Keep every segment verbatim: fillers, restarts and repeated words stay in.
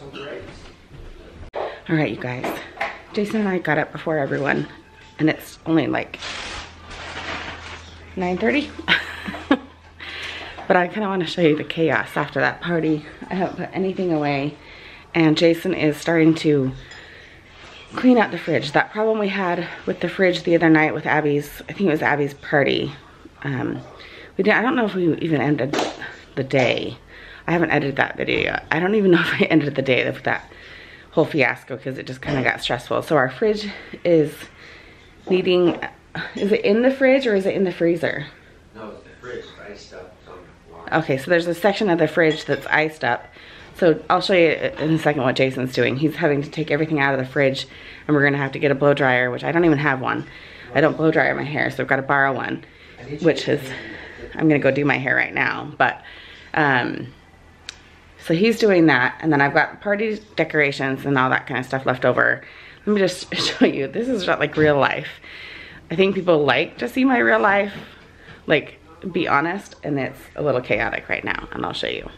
some grapes. All right, you guys. Jason and I got up before everyone, and it's only like nine thirty. But I kind of want to show you the chaos after that party. I haven't put anything away, and Jason is starting to clean out the fridge. That problem we had with the fridge the other night with Abby's, I think it was Abby's party. Um, we did, I don't know if we even ended the day. I haven't edited that video yet. I don't even know if I ended the day with that whole fiasco because it just kind of got stressful. So our fridge is needing, is it in the fridge or is it in the freezer? No, it's the fridge, it's iced up. Okay, so there's a section of the fridge that's iced up. So I'll show you in a second what Jason's doing. He's having to take everything out of the fridge, and we're gonna have to get a blow dryer, which I don't even have one. I don't blow dryer my hair, so I've got to borrow one, which is, I'm gonna go do my hair right now. But, um, so he's doing that, and then I've got party decorations and all that kind of stuff left over. Let me just show you, this is not like real life. I think people like to see my real life, like be honest, and it's a little chaotic right now, and I'll show you.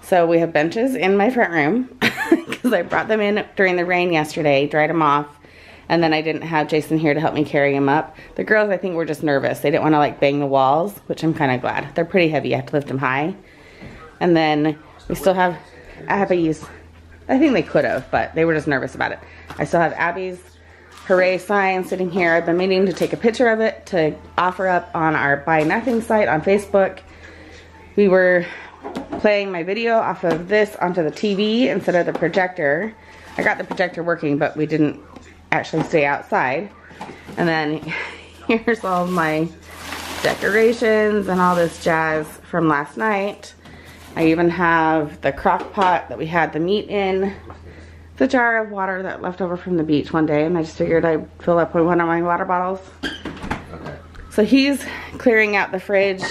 So we have benches in my front room because I brought them in during the rain yesterday, dried them off, and then I didn't have Jason here to help me carry them up. The girls, I think, were just nervous. They didn't want to like bang the walls, which I'm kind of glad. They're pretty heavy. You have to lift them high. And then we still have Abby's. I think they could have, but they were just nervous about it. I still have Abby's hooray sign sitting here. I've been meaning to take a picture of it to offer up on our Buy Nothing site on Facebook. We were playing my video off of this onto the T V instead of the projector. I got the projector working, but we didn't actually stay outside. And then here's all my decorations and all this jazz from last night. I even have the crock pot that we had the meat in. It's a jar of water that left over from the beach one day, and I just figured I'd fill up with one of my water bottles. Okay. So he's clearing out the fridge.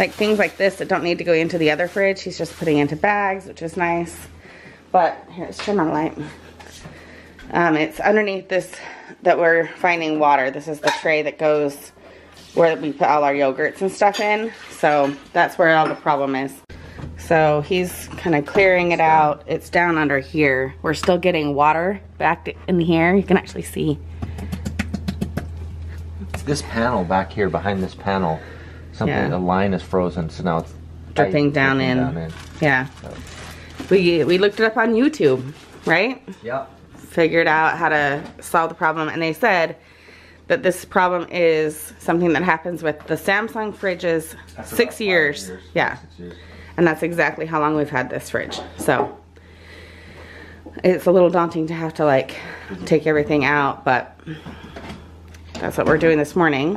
Like things like this that don't need to go into the other fridge, he's just putting into bags, which is nice. But here, let's turn on the light. Um, it's underneath this that we're finding water. This is the tray that goes where we put all our yogurts and stuff in. So that's where all the problem is. So he's kind of clearing it out. It's down under here. We're still getting water back in here. You can actually see. This panel back here, behind this panel, something, yeah. The line is frozen, so now it's dripping down, down in. Yeah. So. We we looked it up on YouTube, right? Yep. Figured out how to solve the problem, and they said that this problem is something that happens with the Samsung fridges six years. years. Yeah. Six years. And that's exactly how long we've had this fridge. So it's a little daunting to have to like take everything out, but that's what we're doing this morning.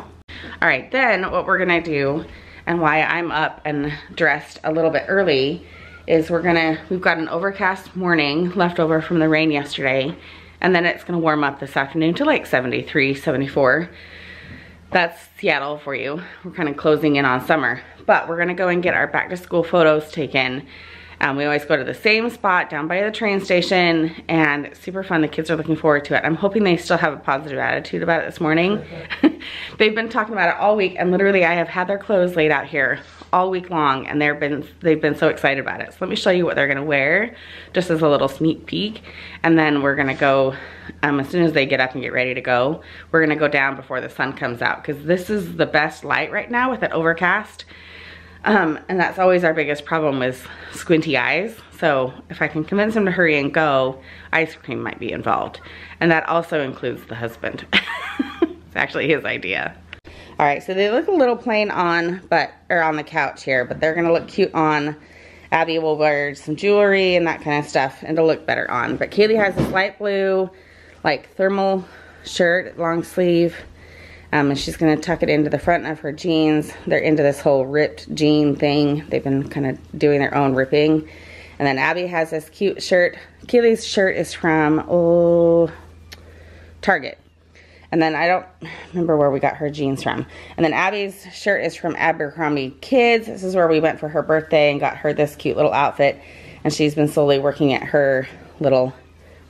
All right, then what we're gonna do, and why I'm up and dressed a little bit early, is we're gonna, we've got an overcast morning left over from the rain yesterday, and then it's gonna warm up this afternoon to like seventy-three, seventy-four. That's Seattle for you. We're kind of closing in on summer, but we're gonna go and get our back to school photos taken. Um, we always go to the same spot down by the train station, and it's super fun. The kids are looking forward to it. I'm hoping they still have a positive attitude about it this morning. They've been talking about it all week, and literally I have had their clothes laid out here all week long, and they've been, they've been so excited about it. So let me show you what they're gonna wear, just as a little sneak peek. And then we're gonna go, um, as soon as they get up and get ready to go, we're gonna go down before the sun comes out, because this is the best light right now with it overcast. Um, and that's always our biggest problem with squinty eyes. So if I can convince him to hurry and go, ice cream might be involved. And that also includes the husband. It's actually his idea. All right, so they look a little plain on, but, or on the couch here, but they're gonna look cute on. Abby will wear some jewelry and that kind of stuff, and it'll look better on. But Kaylee has this light blue, like thermal shirt, long sleeve. Um, and she's gonna tuck it into the front of her jeans. They're into this whole ripped jean thing. They've been kind of doing their own ripping. And then Abby has this cute shirt. Keely's shirt is from, oh, Target. And then I don't remember where we got her jeans from. And then Abby's shirt is from Abercrombie Kids. This is where we went for her birthday and got her this cute little outfit. And she's been slowly working at her little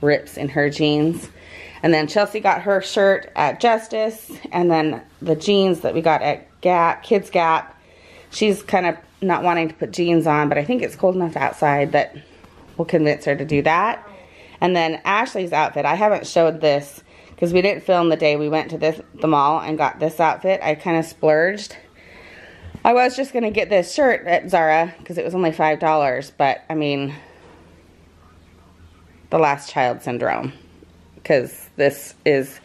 rips in her jeans. And then Chelsea got her shirt at Justice, and then the jeans that we got at Gap, Kids Gap. She's kind of not wanting to put jeans on, but I think it's cold enough outside that we'll convince her to do that. And then Ashley's outfit, I haven't showed this because we didn't film the day we went to this the mall and got this outfit. I kind of splurged. I was just going to get this shirt at Zara because it was only five dollars, but I mean, the last child syndrome, because this is,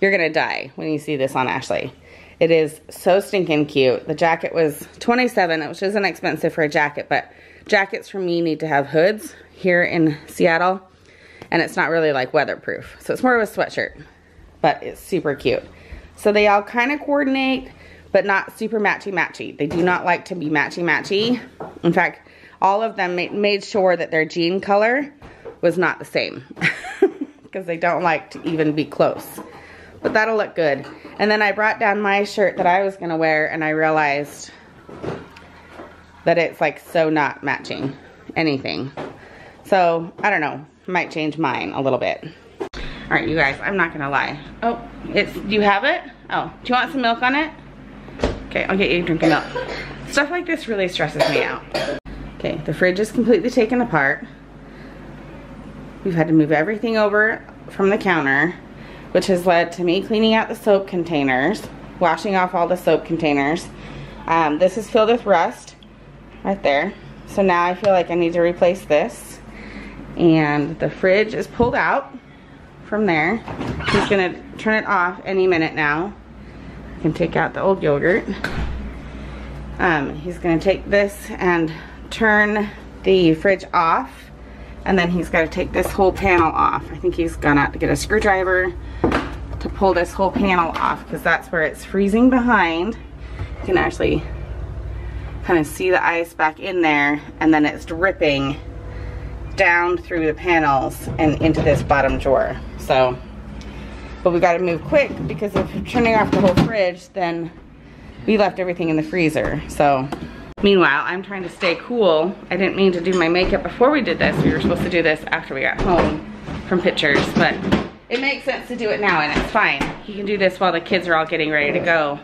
you're going to die when you see this on Ashley. It is so stinking cute. The jacket was twenty-seven dollars, which isn't expensive for a jacket, but jackets for me need to have hoods here in Seattle, and it's not really like weatherproof. So it's more of a sweatshirt, but it's super cute. So they all kind of coordinate, but not super matchy-matchy. They do not like to be matchy-matchy. In fact, all of them made, made sure that their jean color was not the same because they don't like to even be close. But that'll look good. And then I brought down my shirt that I was going to wear, and I realized that it's like so not matching anything. So, I don't know. Might change mine a little bit. All right, you guys, I'm not going to lie. Oh, it's, do you have it? Oh, do you want some milk on it? Okay, I'll get you a drink of milk. Stuff like this really stresses me out. Okay, the fridge is completely taken apart. We've had to move everything over from the counter, which has led to me cleaning out the soap containers, washing off all the soap containers. Um, this is filled with rust right there. So now I feel like I need to replace this. And the fridge is pulled out from there. He's gonna turn it off any minute now. I can take out the old yogurt. Um, he's gonna take this and turn the fridge off, and then he's gotta take this whole panel off. I think he's gone out to get a screwdriver to pull this whole panel off, because that's where it's freezing behind. You can actually kind of see the ice back in there, and then it's dripping down through the panels and into this bottom drawer. So, but we gotta move quick, because if you're turning off the whole fridge, then we left everything in the freezer. So meanwhile, I'm trying to stay cool. I didn't mean to do my makeup before we did this. We were supposed to do this after we got home from pictures, but it makes sense to do it now, and it's fine. You can do this while the kids are all getting ready to go.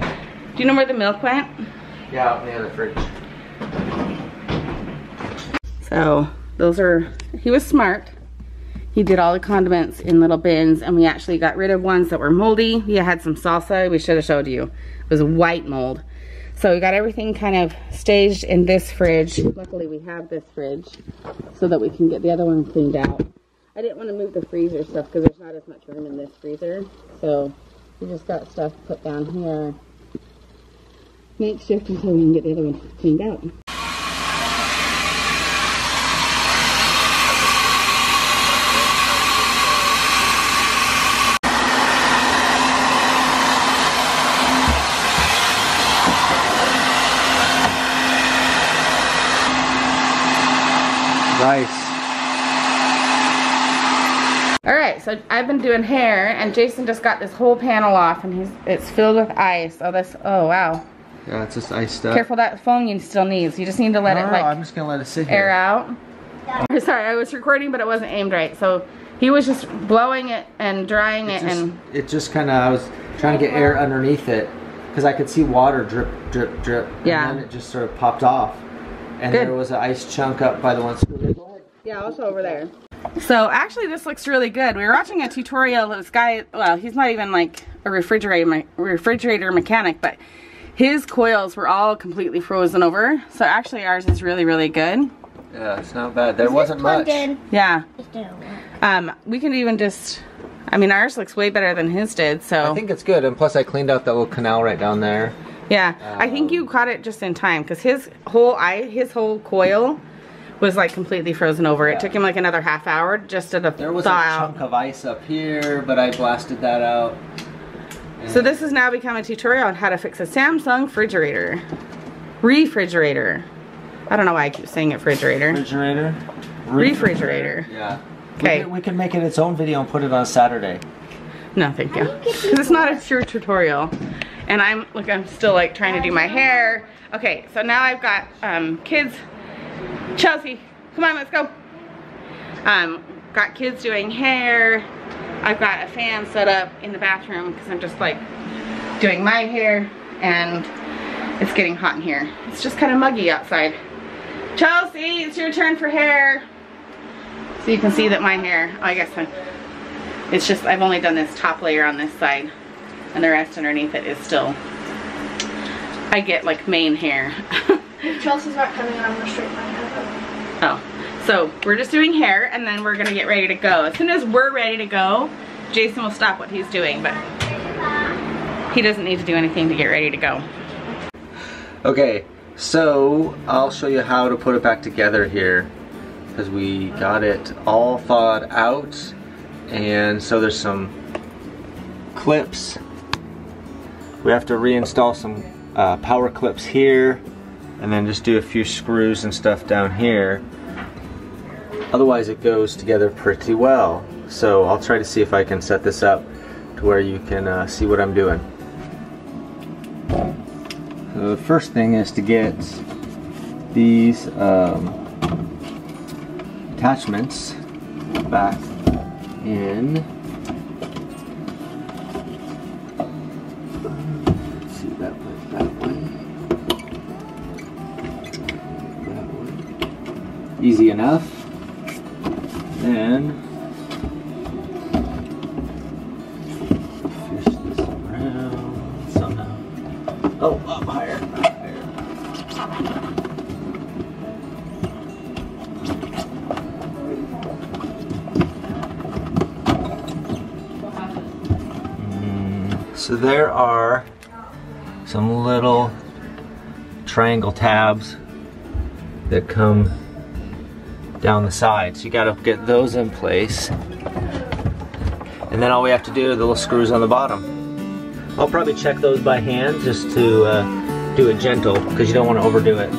Do you know where the milk went? Yeah, out in the other fridge. So those are, he was smart. He did all the condiments in little bins, and we actually got rid of ones that were moldy. We had some salsa, we should have showed you. It was white mold. So we got everything kind of staged in this fridge. Luckily we have this fridge so that we can get the other one cleaned out. I didn't want to move the freezer stuff because there's not as much room in this freezer. So we just got stuff put down here. Makeshift until we can get the other one cleaned out. Nice. All right, so I've been doing hair, and Jason just got this whole panel off, and he's it's filled with ice. Oh, this, oh wow. Yeah, it's just iced up. Careful, that phone you still needs. You just need to let no, it like no, I'm just gonna let it sit here. Air out. Yeah. Sorry, I was recording, but it wasn't aimed right. So he was just blowing it and drying it, it just, and it just kind of I was trying to get air underneath it because I could see water drip, drip, drip. Yeah. And then it just sort of popped off. And Good. There was an ice chunk up by the one. Yeah, also over there. So actually this looks really good. We were watching a tutorial of this guy, well, he's not even like a refrigerator refrigerator mechanic, but his coils were all completely frozen over. So actually ours is really, really good. Yeah, it's not bad. There wasn't much. In? Yeah. Um, we can even just, I mean, ours looks way better than his did, so. I think it's good, and plus I cleaned out that little canal right down there. Yeah, um, I think you caught it just in time, because his whole eye, his whole coil was like completely frozen over. Yeah. It took him like another half hour just to the thaw out. There was a chunk of ice up here, but I blasted that out. So this has now become a tutorial on how to fix a Samsung refrigerator. Refrigerator. I don't know why I keep saying it refrigerator. Refrigerator. Refrigerator. Refrigerator. Yeah. Okay. We, we can make it its own video and put it on Saturday. No, thank you. Because it's not a true tutorial. And I'm, look, I'm still like trying to do my hair. Okay, so now I've got um, kids. Chelsea, come on, let's go. Um, got kids doing hair. I've got a fan set up in the bathroom because I'm just like doing my hair, and it's getting hot in here. It's just kind of muggy outside. Chelsea, it's your turn for hair. So you can see that my hair, oh, I guess I'm, it's just, I've only done this top layer on this side, and the rest underneath it is still, I get like mane hair. If Chelsea's not coming, I'm gonna straighten my hair up. Oh, so we're just doing hair, and then we're gonna get ready to go. As soon as we're ready to go, Jason will stop what he's doing, but he doesn't need to do anything to get ready to go. Okay, so I'll show you how to put it back together here, because we got it all thawed out, and so there's some clips. We have to reinstall some uh, power clips here, and then just do a few screws and stuff down here. Otherwise it goes together pretty well. So I'll try to see if I can set this up to where you can uh, see what I'm doing. So the first thing is to get these um, attachments back in. Let's see, that one, that one, that one. Easy enough. Then Oh, up higher, up higher. So there are some little triangle tabs that come down the sides. So you gotta get those in place. And then all we have to do are the little screws on the bottom. I'll probably check those by hand just to uh, do it gentle, because you don't want to overdo it.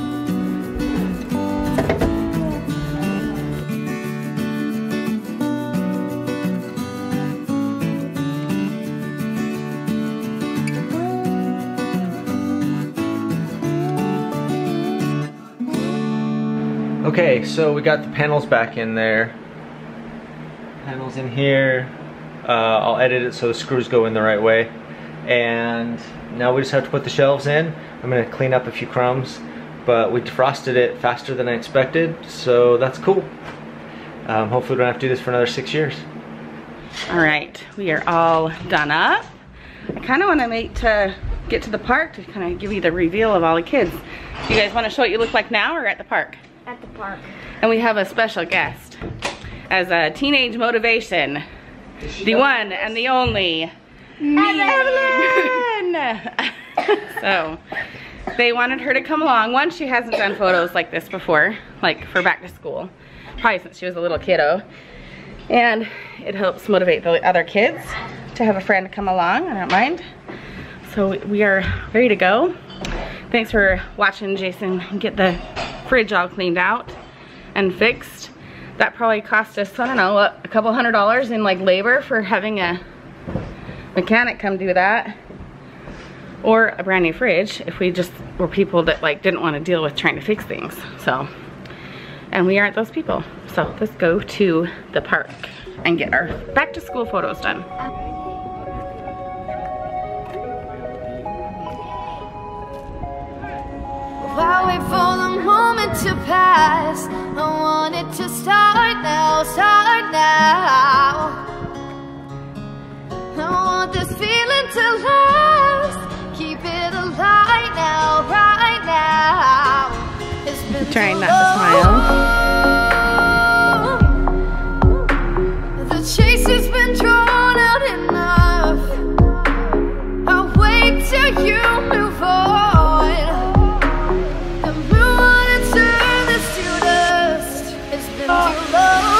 Okay, so we got the panels back in there. Panels in here. Uh, I'll edit it so the screws go in the right way. And now we just have to put the shelves in. I'm gonna clean up a few crumbs, but we defrosted it faster than I expected, so that's cool. Um, hopefully we don't have to do this for another six years. All right, we are all done up. I kinda wanna make to get to the park to kinda give you the reveal of all the kids. You guys wanna show what you look like now or at the park? At the park. And we have a special guest as a teenage motivation. The one and the only. Evelyn! So, they wanted her to come along. One, she hasn't done photos like this before, like for back to school, probably since she was a little kiddo. And it helps motivate the other kids to have a friend come along, I don't mind. So we are ready to go. Thanks for watching Jason get the fridge all cleaned out and fixed. That probably cost us, I don't know, a couple hundred dollars in like labor for having a mechanic come do that, or a brand new fridge if we just were people that like didn't want to deal with trying to fix things. So, and we aren't those people, so let's go to the park and get our back to school photos done. While we for the moment to pass, I want it to start now, start now. I want this feeling to last. Keep it alive now, right now. It's been trying not to smile. The chase has been drawn out enough. I'll wait till you move on. The moon wanna turn this to dust. It's been too long.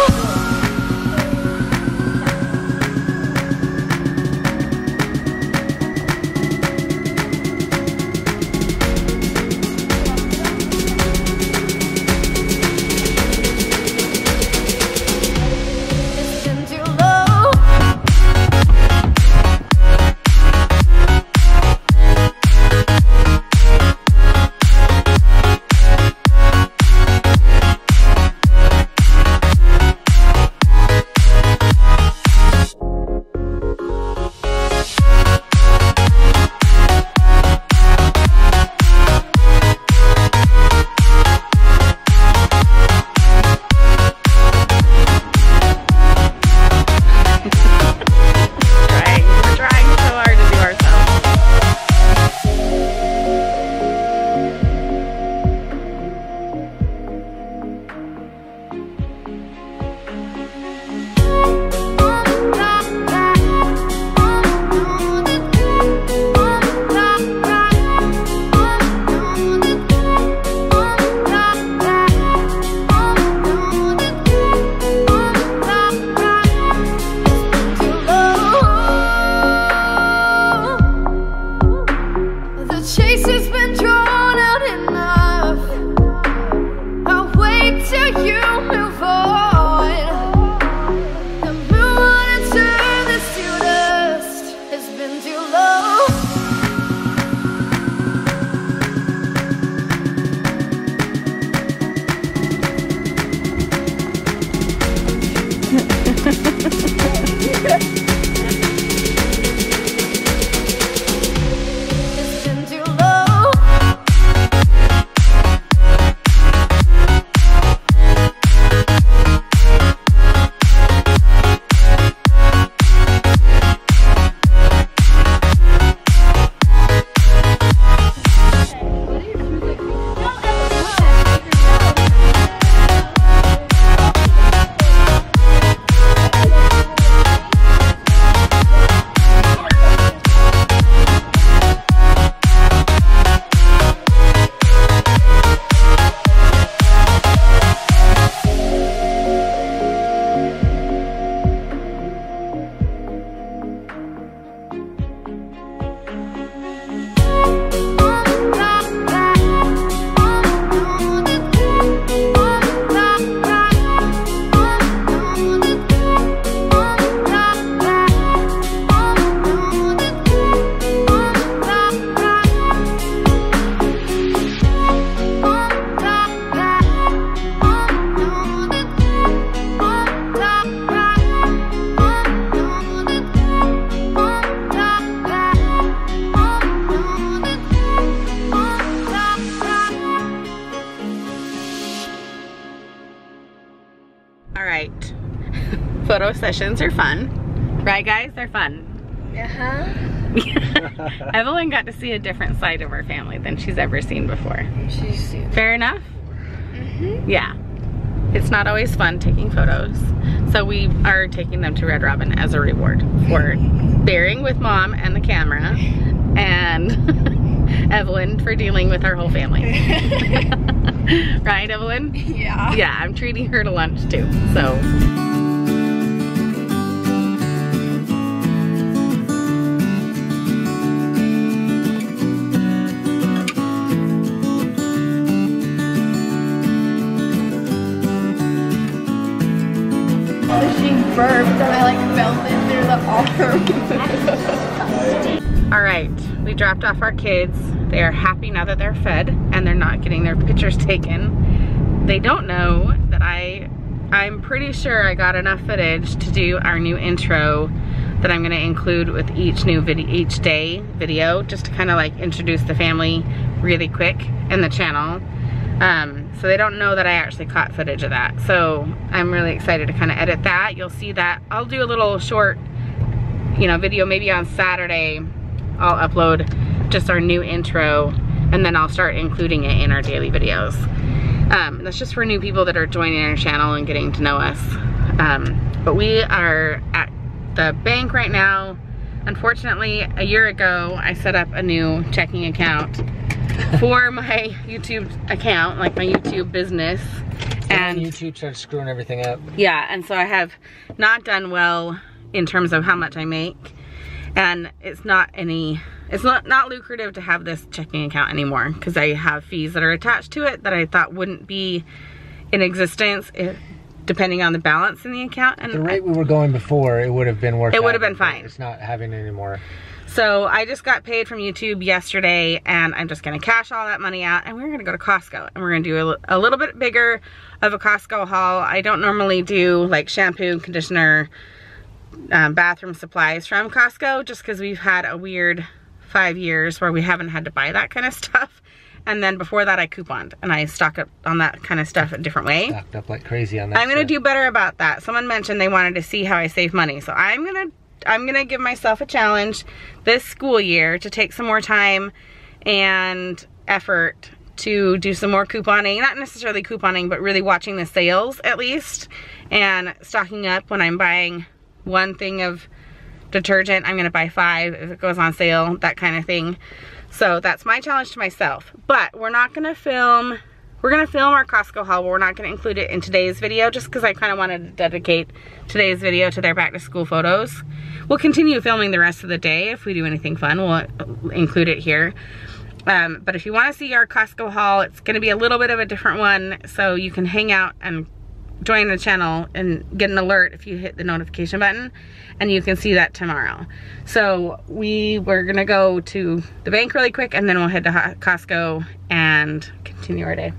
All right, photo sessions are fun, right guys? They're fun. Uh-huh. Evelyn got to see a different side of her family than she's ever seen before. She's seen Fair enough? Mm-hmm. Yeah. It's not always fun taking photos. So we are taking them to Red Robin as a reward for bearing with mom and the camera, and Evelyn for dealing with our whole family. Right, Evelyn? Yeah. Yeah, I'm treating her to lunch too, so. Burped, and I like melted through the awesome. All right, we dropped off our kids. They are happy now that they're fed and they're not getting their pictures taken. They don't know that I, I'm pretty sure I got enough footage to do our new intro that I'm gonna include with each new video, each day video, just to kind of like introduce the family really quick and the channel. Um, So they don't know that I actually caught footage of that. So I'm really excited to kind of edit that. You'll see that. I'll do a little short, you know, video maybe on Saturday. I'll upload just our new intro, and then I'll start including it in our daily videos. Um, that's just for new people that are joining our channel and getting to know us. Um, but we are at the bank right now. Unfortunately, a year ago, I set up a new checking account for my YouTube account, like my YouTube business. And, and YouTube starts screwing everything up. Yeah, and so I have not done well in terms of how much I make. And it's not any, it's not, not lucrative to have this checking account anymore, because I have fees that are attached to it that I thought wouldn't be in existence if, depending on the balance in the account. And the rate I, we were going before, it would have been worth it. It would have been fine. It's not having it anymore. So I just got paid from YouTube yesterday, and I'm just gonna cash all that money out, and we're gonna go to Costco, and we're gonna do a, a little bit bigger of a Costco haul. I don't normally do like shampoo, conditioner, um, bathroom supplies from Costco, just because we've had a weird five years where we haven't had to buy that kind of stuff. And then before that, I couponed, and I stocked up on that kind of stuff a different way. Stocked up like crazy on that. I'm gonna stuff. do better about that. Someone mentioned they wanted to see how I save money, so I'm gonna I'm gonna give myself a challenge this school year to take some more time and effort to do some more couponing. Not necessarily couponing, but really watching the sales at least, and stocking up. When I'm buying one thing of detergent, I'm gonna buy five if it goes on sale, that kind of thing. So that's my challenge to myself. But we're not gonna film, we're gonna film our Costco haul, but we're not gonna include it in today's video, just because I kinda wanted to dedicate today's video to their back to school photos. We'll continue filming the rest of the day. If we do anything fun, we'll include it here. Um, but if you wanna see our Costco haul, it's gonna be a little bit of a different one, so you can hang out and join the channel and get an alert if you hit the notification button, and you can see that tomorrow. So we were gonna go to the bank really quick, and then we'll head to Costco and continue our day.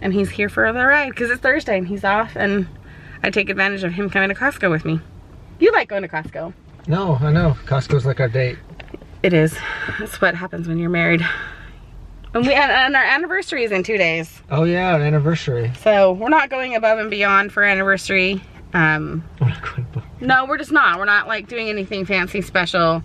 And he's here for the ride because it's Thursday and he's off, and I take advantage of him coming to Costco with me. You like going to Costco? No, I know. Costco's like our date. It is. That's what happens when you're married. And, we, and our anniversary is in two days. Oh yeah, our anniversary. So we're not going above and beyond for anniversary. Um, we're not going above. No, we're just not. We're not like doing anything fancy special.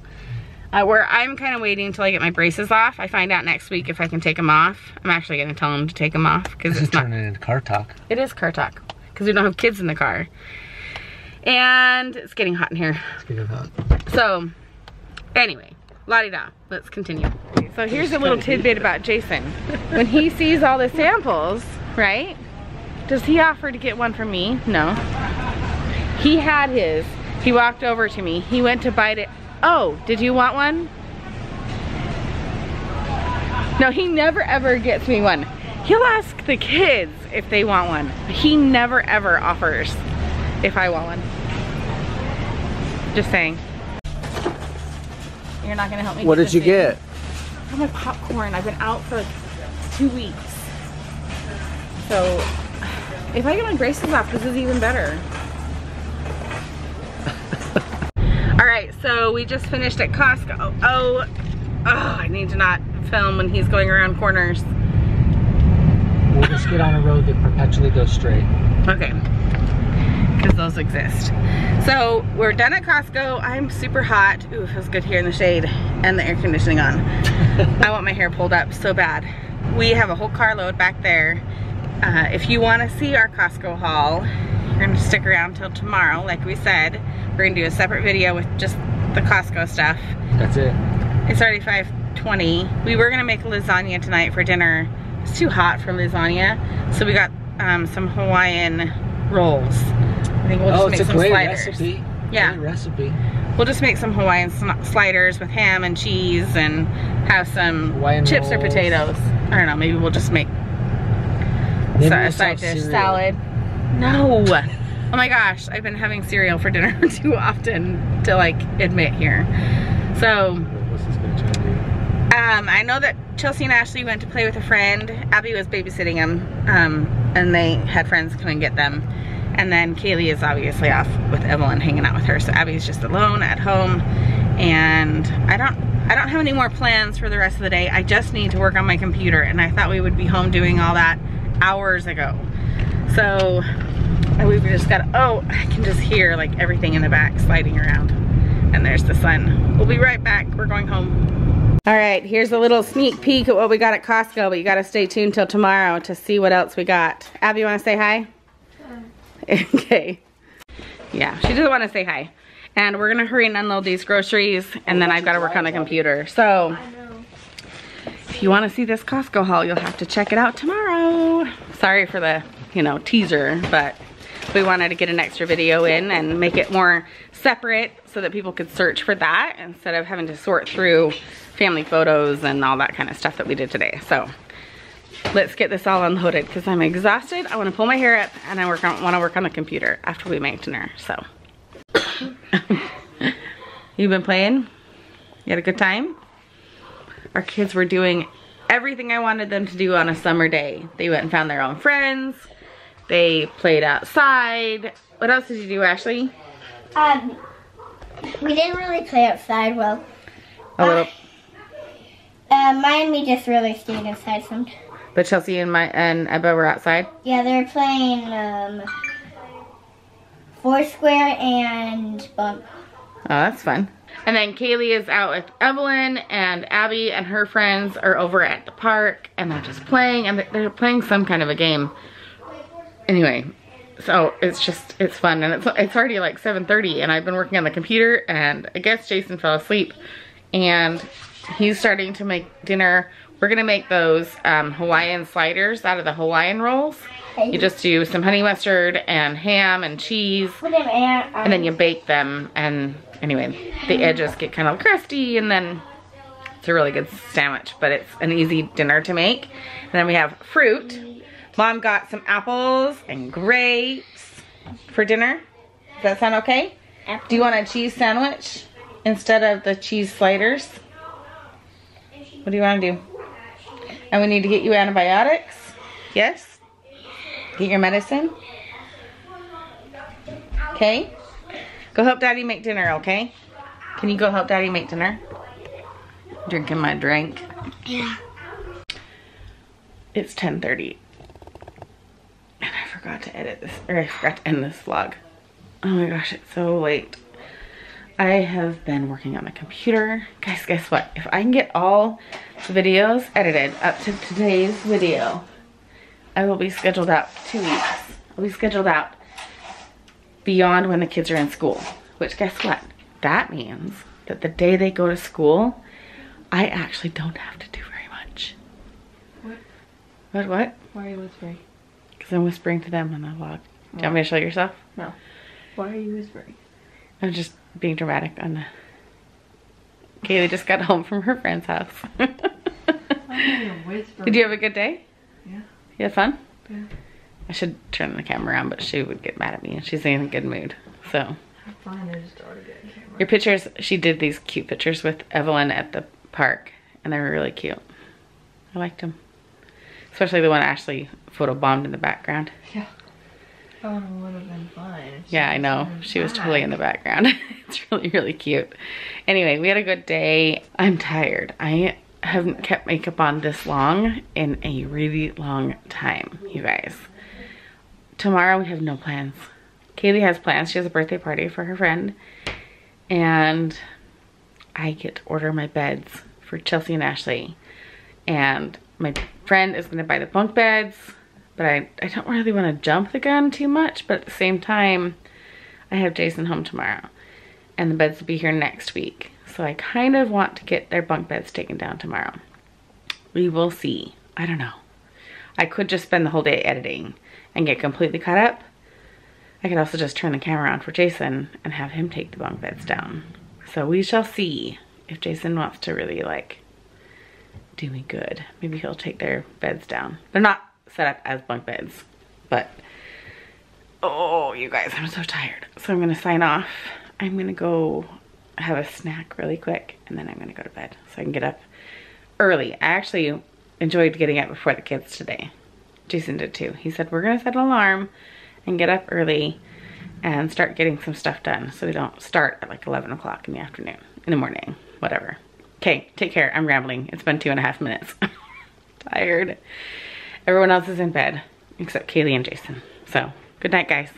Uh, where I'm kind of waiting until I get my braces off. I find out next week if I can take them off. I'm actually going to tell them to take them off, because it's, it's not turning into car talk. It is car talk because we don't have kids in the car, and it's getting hot in here. It's getting hot. So, anyway. La-di-da, let's continue. So here's a little tidbit about Jason. When he sees all the samples, right? Does he offer to get one for me? No. He had his, he walked over to me, he went to bite it. Oh, did you want one? No, he never ever gets me one. He'll ask the kids if they want one. He never ever offers if I want one. Just saying. You're not gonna help me. What did you get? I'm a popcorn. I've been out for like two weeks. So if I get my braces off, this is even better. All right, so we just finished at Costco. Oh, oh, oh, I need to not film when he's going around corners. We'll just get on a road that perpetually goes straight. Okay, because those exist. So we're done at Costco. I'm super hot. Ooh, it feels good here in the shade and the air conditioning on. I want my hair pulled up so bad. We have a whole carload back there. Uh, if you want to see our Costco haul, you're going to stick around till tomorrow. Like we said, we're going to do a separate video with just the Costco stuff. That's it. It's already five twenty. We were going to make lasagna tonight for dinner. It's too hot for lasagna, so we got um, some Hawaiian rolls. I think we'll just oh, make it's a some great sliders. Recipe. Yeah. Great recipe. We'll just make some Hawaiian sliders with ham and cheese and have some Hawaiian chips rolls. Or potatoes. I don't know, maybe we'll just make maybe a side dish cereal. Salad. No. Oh my gosh, I've been having cereal for dinner too often to like admit here. So um, I know that Chelsea and Ashley went to play with a friend. Abby was babysitting them um, and they had friends come and get them. And then Kaylee is obviously off with Evelyn hanging out with her. So Abby's just alone at home. And I don't I don't have any more plans for the rest of the day. I just need to work on my computer. And I thought we would be home doing all that hours ago. So we've just got, oh, I can just hear like everything in the back sliding around. And there's the sun. We'll be right back. We're going home. All right, here's a little sneak peek at what we got at Costco. But you gotta stay tuned till tomorrow to see what else we got. Abby, you wanna say hi? Okay. Yeah, she doesn't want to say hi. And we're going to hurry and unload these groceries, and then I've got to work on the computer. So, if you want to see this Costco haul, you'll have to check it out tomorrow. Sorry for the, you know, teaser, but we wanted to get an extra video in and make it more separate so that people could search for that instead of having to sort through family photos and all that kind of stuff that we did today. So, let's get this all unloaded because I'm exhausted. I want to pull my hair up and I work on, want to work on the computer after we make dinner, so. You've been playing? You had a good time? Our kids were doing everything I wanted them to do on a summer day. They went and found their own friends. They played outside. What else did you do, Ashley? Um, we didn't really play outside well. A little. Uh, uh, mine and me just really stayed inside sometimes. But Chelsea and my and Ebba were outside? Yeah, they were playing um, Foursquare and Bump. Oh, that's fun. And then Kaylee is out with Evelyn, and Abby and her friends are over at the park, and they're just playing, and they're playing some kind of a game. Anyway, so it's just, it's fun, and it's, it's already like seven thirty, and I've been working on the computer, and I guess Jason fell asleep, and he's starting to make dinner. We're gonna make those um, Hawaiian sliders out of the Hawaiian rolls. You just do some honey mustard and ham and cheese, and then you bake them. And anyway, the edges get kind of crusty, and then it's a really good sandwich, but it's an easy dinner to make. And then we have fruit. Mom got some apples and grapes for dinner. Does that sound okay? Do you want a cheese sandwich instead of the cheese sliders? What do you wanna do? And we need to get you antibiotics. Yes? Get your medicine. Okay? Go help Daddy make dinner, okay? Can you go help Daddy make dinner? Drinking my drink. Yeah. It's ten thirty. And I forgot to edit this, or I forgot to end this vlog. Oh my gosh, it's so late. I have been working on the computer. Guys, guess what? If I can get all the videos edited up to today's video, I will be scheduled out two weeks. I'll be scheduled out beyond when the kids are in school, which guess what? That means that the day they go to school, I actually don't have to do very much. What? What, what? Why are you whispering? Because I'm whispering to them on the vlog. Do you want me to show yourself? No. Why are you whispering? I'm just being dramatic on the... Kaylee just got home from her friend's house. Did you have a good day? Yeah. You had fun? Yeah. I should turn the camera on, but she would get mad at me, and she's in a good mood, so. Have fun, I just already got a camera. Your pictures, she did these cute pictures with Evelyn at the park, and they were really cute. I liked them. Especially the one Ashley photobombed in the background. Yeah. Oh, it would have been fun. Yeah, I know. She was totally in the background. It's really, really cute. Anyway, we had a good day. I'm tired. I haven't kept makeup on this long in a really long time, you guys. Tomorrow we have no plans. Katie has plans. She has a birthday party for her friend. And I get to order my beds for Chelsea and Ashley. And my friend is going to buy the bunk beds. But I, I don't really want to jump the gun too much. But at the same time, I have Jason home tomorrow. And the beds will be here next week. So I kind of want to get their bunk beds taken down tomorrow. We will see. I don't know. I could just spend the whole day editing and get completely caught up. I could also just turn the camera on for Jason and have him take the bunk beds down. So we shall see if Jason wants to really like do me good. Maybe he'll take their beds down. They're not set up as bunk beds, but oh, you guys, I'm so tired. So I'm gonna sign off. I'm gonna go have a snack really quick and then I'm gonna go to bed so I can get up early. I actually enjoyed getting up before the kids today. Jason did too. He said, we're gonna set an alarm and get up early and start getting some stuff done so we don't start at like eleven o'clock in the afternoon, in the morning, whatever. Okay, take care. I'm rambling. It's been two and a half minutes. Tired. Everyone else is in bed except Kaylee and Jason. So, good night, guys.